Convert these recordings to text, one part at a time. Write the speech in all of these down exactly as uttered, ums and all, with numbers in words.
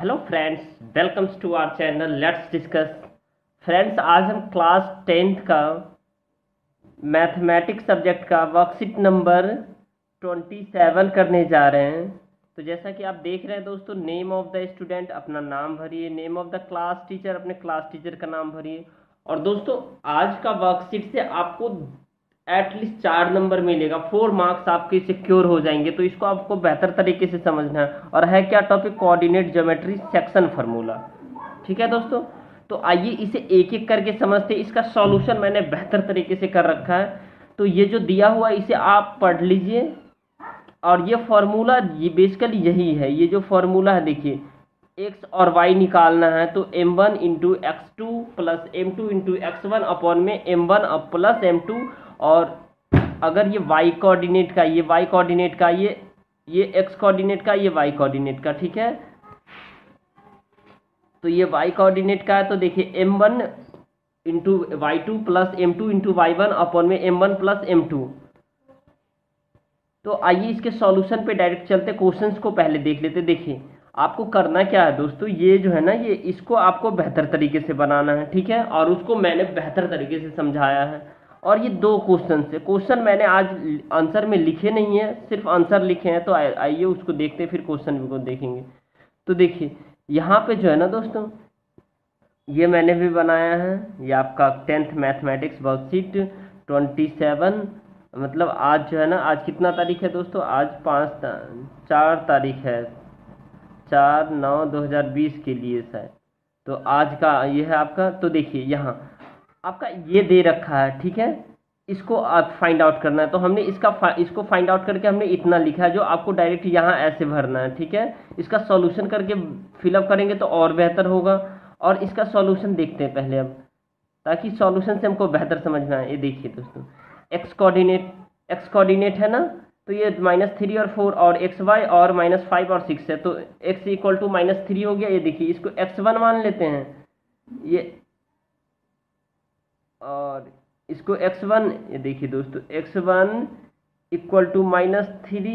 Hello friends, welcomes to our channel let's discuss. Friends, आज हम class tenth का mathematics subject का worksheet number सत्ताईस करने जा रहे हैं। तो जैसा कि आप देख रहे हैं दोस्तों, नेम ऑफ द स्टूडेंट अपना नाम भरिए, name of the class teacher अपने क्लास टीचर का नाम भरिए। और दोस्तों, आज का वर्कशीट से आपको एटलीस्ट चार नंबर मिलेगा, फोर मार्क्स आपके सिक्योर हो जाएंगे। तो इसको आपको बेहतर तरीके से समझना है। और है क्या topic? Coordinate geometry section formula. ठीक है दोस्तों, तो आइए इसे एक एक करके समझते हैं। इसका सॉल्यूशन मैंने बेहतर तरीके से कर रखा है। तो ये जो दिया हुआ इसे आप पढ़ लीजिए। और ये फार्मूला ये बेसिकली यही है, ये जो फार्मूला है देखिए, एक्स और वाई निकालना है। तो M one into x two plus m two into x one upon में m one plus m two. और अगर ये y कोऑर्डिनेट का, ये y कोऑर्डिनेट का, ये ये x कोऑर्डिनेट का, ये y कोऑर्डिनेट का, ठीक है। तो ये y कोऑर्डिनेट का है, तो देखिए m1 one into y two plus m two into y one upon में m1 one plus m two. तो आइए इसके सॉल्यूशन पे डायरेक्ट चलते, क्वेश्चंस को पहले देख लेते। देखिए आपको करना क्या है दोस्तों, ये जो है ना, ये इसको आपको बेहतर तरीके से बनाना है, ठीक है। और उसको मैंने बेहतर तरीके से समझाया है। और ये दो क्वेश्चन है, क्वेश्चन मैंने आज आंसर में लिखे नहीं है, सिर्फ आंसर लिखे हैं। तो आइए उसको देखते हैं, फिर क्वेश्चन को देखेंगे। तो देखिए यहाँ पे जो है ना दोस्तों, ये मैंने भी बनाया है, ये आपका टेंथ मैथमेटिक्स वर्कशीट सत्ताईस। मतलब आज जो है ना, आज कितना तारीख है दोस्तों? आज पाँच ता, चार तारीख है, चार नौ दो हज़ार बीस के लिए शायद। तो आज का ये है आपका। तो देखिए यहाँ आपका ये दे रखा है, ठीक है। इसको आप फाइंड आउट करना है। तो हमने इसका फा, इसको फाइंड आउट करके हमने इतना लिखा है, जो आपको डायरेक्ट यहाँ ऐसे भरना है, ठीक है। इसका सॉल्यूशन करके फिलअप करेंगे तो और बेहतर होगा। और इसका सॉल्यूशन देखते हैं पहले अब, ताकि सॉल्यूशन से हमको बेहतर समझ में आए। ये देखिए दोस्तों, एक्स कोऑर्डिनेट एक्स कोऑर्डिनेट है ना, तो ये माइनस थ्री और फोर और एक्स वाई और माइनस फाइव और सिक्स है। तो x equal to minus three हो गया। ये देखिए, इसको एक्स वन मान लेते हैं, ये और इसको एक्स वन, ये देखिए दोस्तों x one equal to minus three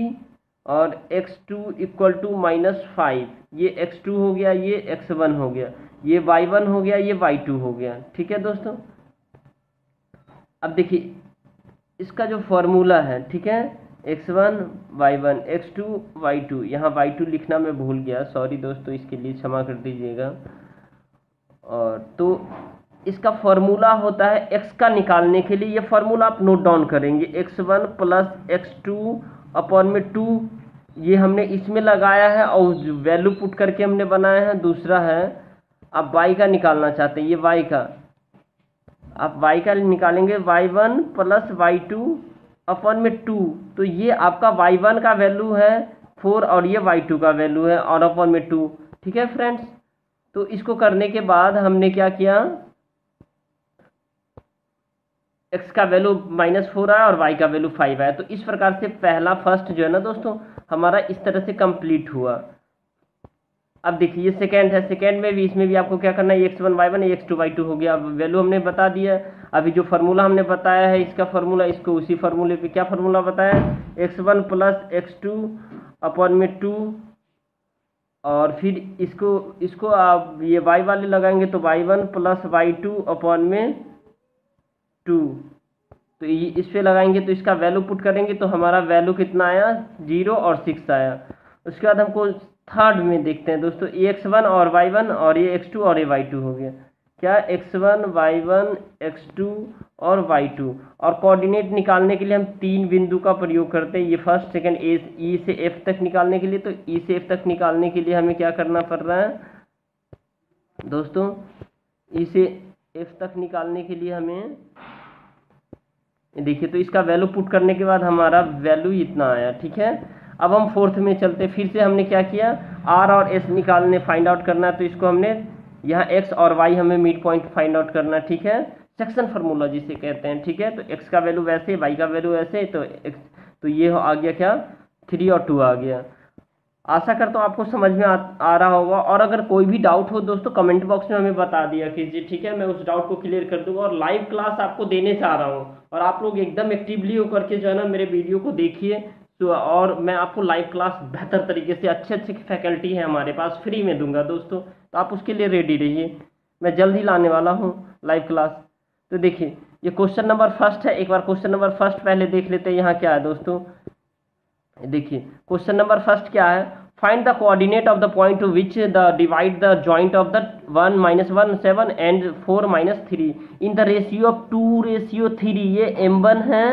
और x two equal to minus five. ये एक्स टू हो गया, ये एक्स वन हो गया, ये वाई वन हो गया, ये वाई टू हो गया, ठीक है दोस्तों। अब देखिए इसका जो फॉर्मूला है, ठीक है, x one y one x two y two. यहाँ वाई टू लिखना मैं भूल गया, सॉरी दोस्तों, इसके लिए क्षमा कर दीजिएगा। और तो इसका फॉर्मूला होता है, x का निकालने के लिए ये फार्मूला आप नोट डाउन करेंगे, x one plus x two upon में टू। ये हमने इसमें लगाया है और वैल्यू पुट करके हमने बनाया है। दूसरा है, आप y का निकालना चाहते हैं, ये y का आप y का निकालेंगे, y one plus y two upon में टू। तो ये आपका वाई वन का वैल्यू है फोर और ये वाई टू का वैल्यू है और अपॉन में टू, ठीक है फ्रेंड्स। तो इसको करने के बाद हमने क्या किया, x का वैल्यू माइनस फोर आया और y का वैल्यू फाइव आया। तो इस प्रकार से पहला फर्स्ट जो है ना दोस्तों हमारा इस तरह से कंप्लीट हुआ। अब देखिए ये सेकंड है, सेकंड में भी, इसमें भी आपको क्या करना है, x one y one x two y two हो गया। अब वैल्यू हमने बता दिया, अभी जो फार्मूला हमने बताया है इसका फार्मूला, इसको उसी फार्मूले पे, क्या फार्मूला बताया है, x one plus x two upon में टू। और फिर इसको इसको आप ये y वाले लगाएंगे, तो y one plus y two upon में टू। तो ये इस पर लगाएंगे, तो इसका वैल्यू पुट करेंगे, तो हमारा वैल्यू कितना आया, जीरो और सिक्स आया। उसके बाद हमको थर्ड में देखते हैं दोस्तों, ये एक्स वन और वाई वन और ये एक्स टू और ये वाई टू हो गया, क्या x one y one x two और वाई टू। और कोऑर्डिनेट निकालने के लिए हम तीन बिंदु का प्रयोग करते हैं, ये फर्स्ट सेकेंड, ए ई से एफ तक निकालने के लिए। तो ई से एफ तक निकालने के लिए हमें क्या करना पड़ रहा है दोस्तों, ई से एफ तक निकालने के लिए हमें, देखिए, तो इसका वैल्यू पुट करने के बाद हमारा वैल्यू इतना आया, ठीक है। अब हम फोर्थ में चलते, फिर से हमने क्या किया, आर और एस निकालने, फाइंड आउट करना है। तो इसको हमने यहाँ एक्स और वाई हमें मिड पॉइंट फाइंड आउट करना है, ठीक है, सेक्शन फार्मूला जिसे कहते हैं, ठीक है। तो एक्स का वैल्यू वैसे, वाई का वैल्यू वैसे, तो एक्स तो ये आ गया क्या, थ्री और टू आ गया। आशा करता हूँ आपको समझ में आ, आ रहा होगा। और अगर कोई भी डाउट हो दोस्तों, कमेंट बॉक्स में हमें बता दिया कीजिए, ठीक है, मैं उस डाउट को क्लियर कर दूँगा। और लाइव क्लास आपको देने से आ रहा हूँ, और आप लोग एकदम एक्टिवली होकर के जो है ना मेरे वीडियो को देखिए, तो और मैं आपको लाइव क्लास बेहतर तरीके से, अच्छे अच्छे फैकल्टी हैं हमारे पास, फ्री में दूंगा दोस्तों, तो आप उसके लिए रेडी रहिए। मैं जल्द ही लाने वाला हूँ लाइव क्लास। तो देखिए ये क्वेश्चन नंबर फर्स्ट है, एक बार क्वेश्चन नंबर फर्स्ट पहले देख लेते हैं यहाँ क्या है दोस्तों। देखिए क्वेश्चन नंबर फर्स्ट क्या है, find the coordinate of the point to which the divide the joint of the one minus one seven and four minus three in the ratio of two ratio three. ये m one है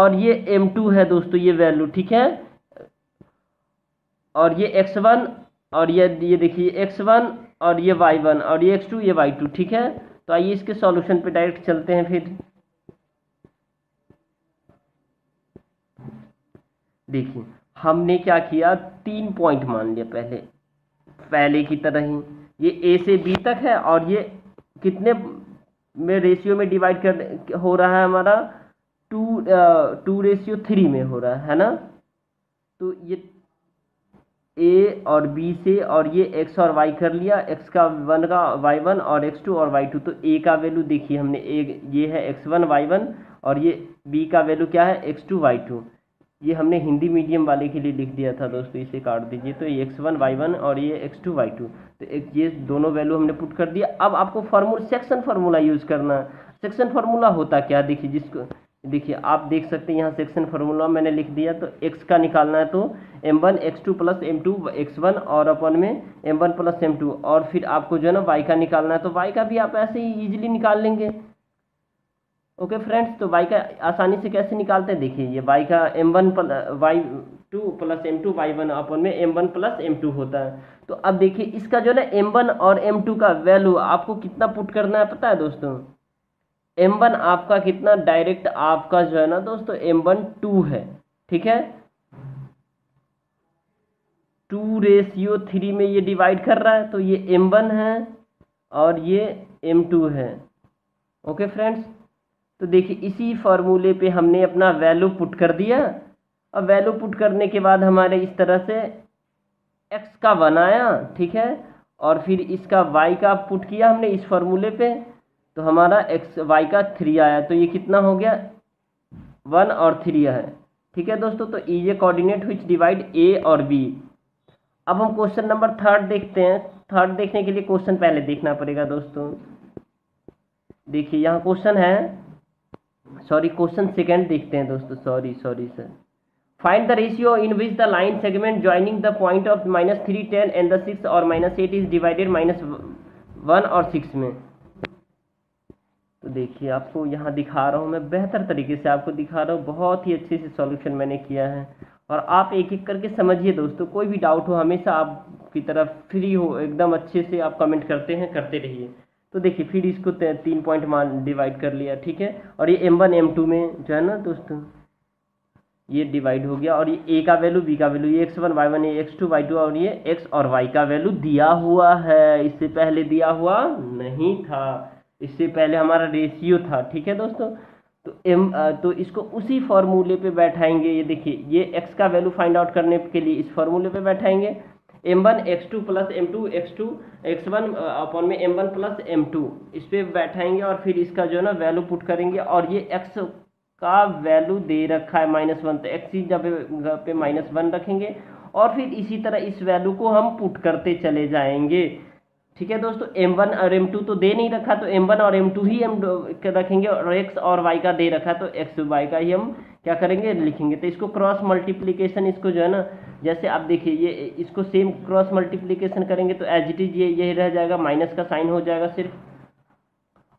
और ये m two है दोस्तों, ये value, ठीक है। और ये एक्स वन और ये ये देखिए एक्स वन और ये वाई वन और ये एक्स टू ये वाई टू, ठीक है। तो आइए इसके सॉल्यूशन पे डायरेक्ट चलते हैं। फिर देखिए हमने क्या किया, तीन पॉइंट मान लिया पहले पहले की तरह ही। ये ए से बी तक है और ये कितने में रेशियो में डिवाइड कर हो रहा है हमारा, टू टू रेशियो थ्री में हो रहा है ना। तो ये ए और बी से, और ये एक्स और वाई कर लिया, एक्स का वन का वाई वन और एक्स टू और वाई टू। तो ए का वैल्यू देखिए हमने, ए ये है एक्स वन वाई वन और ये बी का वैल्यू क्या है, एक्स टू वाई टू। ये हमने हिंदी मीडियम वाले के लिए लिख दिया था दोस्तों, इसे काट दीजिए। तो ये एक्स वन वाई वन और ये एक्स टू वाई टू, तो ये दोनों वैल्यू हमने पुट कर दिया। अब आपको फार्मूला, सेक्शन फार्मूला यूज़ करना है। सेक्शन फार्मूला होता क्या, देखिए जिसको देखिए आप देख सकते हैं यहाँ सेक्शन फार्मूला मैंने लिख दिया। तो x का निकालना है तो m1 one x two plus m two x one और अपन में m1 one plus m two. और फिर आपको जो है ना y का निकालना है, तो y का भी आप ऐसे ही ईजिली निकाल लेंगे। ओके फ्रेंड्स, तो y का आसानी से कैसे निकालते हैं, देखिए ये y का m1 one plus y two plus m two y one upon में m1 one plus m to होता है। तो अब देखिए इसका जो है ना m1 और m2 का वैल्यू आपको कितना पुट करना है पता है दोस्तों। एम वन आपका कितना, डायरेक्ट आपका जो है ना दोस्तों एम वन टू है, ठीक है। टू रेशियो थ्री में ये डिवाइड कर रहा है, तो ये एम वन है और ये एम टू है। ओके फ्रेंड्स, तो देखिए इसी फार्मूले पे हमने अपना वैल्यू पुट कर दिया। अब वैल्यू पुट करने के बाद हमारे इस तरह से x का बनाया, ठीक है। और फिर इसका y का पुट किया हमने इस फार्मूले पे, तो हमारा एक्स वाई का थ्री आया। तो ये कितना हो गया, वन और थ्री है, ठीक है दोस्तों। तो ये कोऑर्डिनेट विच डिवाइड ए और बी। अब हम क्वेश्चन नंबर थर्ड देखते हैं। थर्ड देखने के लिए क्वेश्चन पहले देखना पड़ेगा दोस्तों। देखिए यहाँ क्वेश्चन है, सॉरी क्वेश्चन सेकंड देखते हैं दोस्तों, sorry sorry sir. Find the ratio in which the line segment joining the point of minus three ten and the six और minus eight is divided minus one और six में। तो देखिए आपको यहाँ दिखा रहा हूँ मैं, बेहतर तरीके से आपको दिखा रहा हूँ, बहुत ही अच्छे से सॉल्यूशन मैंने किया है। और आप एक एक करके समझिए दोस्तों, कोई भी डाउट हो हमेशा आपकी तरफ फ्री हो, एकदम अच्छे से आप कमेंट करते हैं, करते रहिए। तो देखिए फिर इसको तीन पॉइंट मान डिवाइड कर लिया, ठीक है। और ये एम वन एम टू में जो है ना दोस्तों ये डिवाइड हो गया। और ये ए का वैल्यू, बी का वैल्यू, ये एक्स वन वाई वन, ये एक्स टू वाई टू और ये एक्स और वाई का वैल्यू दिया हुआ है, इससे पहले दिया हुआ नहीं था, इससे पहले हमारा रेशियो था, ठीक है दोस्तों। तो एम तो इसको उसी फार्मूले पे बैठाएंगे। ये देखिए ये x का वैल्यू फाइंड आउट करने के लिए इस फार्मूले पे बैठाएंगे, m one x two plus m two x two x one upon में m one plus m two, इस पर बैठाएंगे। और फिर इसका जो है ना वैल्यू पुट करेंगे। और ये x का वैल्यू दे रखा है माइनस वन, तो एक्स जगह पे माइनस वन रखेंगे। और फिर इसी तरह इस वैल्यू को हम पुट करते चले जाएंगे, ठीक है दोस्तों। एम वन और एम टू तो दे नहीं रखा, तो एम वन और एम टू ही हम रखेंगे। और x और y का दे रखा, तो x और y का ही हम क्या करेंगे, लिखेंगे। तो इसको क्रॉस मल्टीप्लिकेशन, इसको जो है ना जैसे आप देखिए ये इसको सेम क्रॉस मल्टीप्लिकेशन करेंगे, तो एज इट इज ये यही रह जाएगा, माइनस का साइन हो जाएगा सिर्फ।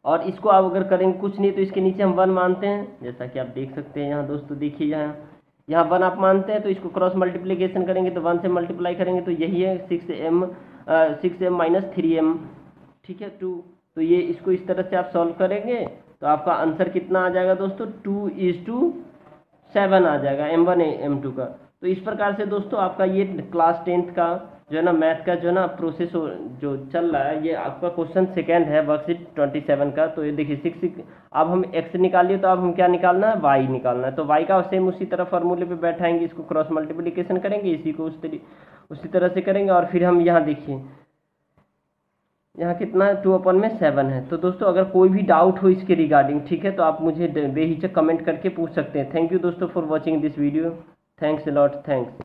और इसको आप अगर करेंगे कुछ नहीं, तो इसके नीचे हम वन मानते हैं, जैसा कि आप देख सकते हैं यहाँ दोस्तों। देखिए यहाँ यहाँ वन आप मानते हैं, तो इसको क्रॉस मल्टीप्लिकेशन करेंगे, तो वन से मल्टीप्लाई करेंगे तो यही है six M six M minus three M, ठीक है टू। तो ये इसको इस तरह से आप सॉल्व करेंगे, तो आपका आंसर कितना आ जाएगा दोस्तों, टू इज टू सेवन आ जाएगा एम वन एम टू का। तो इस प्रकार से दोस्तों आपका ये क्लास टेंथ का जो है ना मैथ का जो है ना प्रोसेस जो चल रहा है, ये आपका क्वेश्चन सेकेंड है वर्कशीट ट्वेंटी सेवन का। तो ये देखिए सिक्स, अब हम एक्स निकालिए, तो अब हम क्या निकालना है, वाई निकालना है। तो वाई का सेम उसी तरह फार्मूले पे बैठाएंगे, इसको क्रॉस मल्टीप्लिकेशन करेंगे, इसी को उस तरी उसी तरह से करेंगे। और फिर हम यहाँ देखिए यहाँ कितना है, टू अपन में सेवन है। तो दोस्तों अगर कोई भी डाउट हो इसके रिगार्डिंग, ठीक है, तो आप मुझे बेहिचक कमेंट करके पूछ सकते हैं। थैंक यू दोस्तों for watching this video. Thanks a lot, thanks.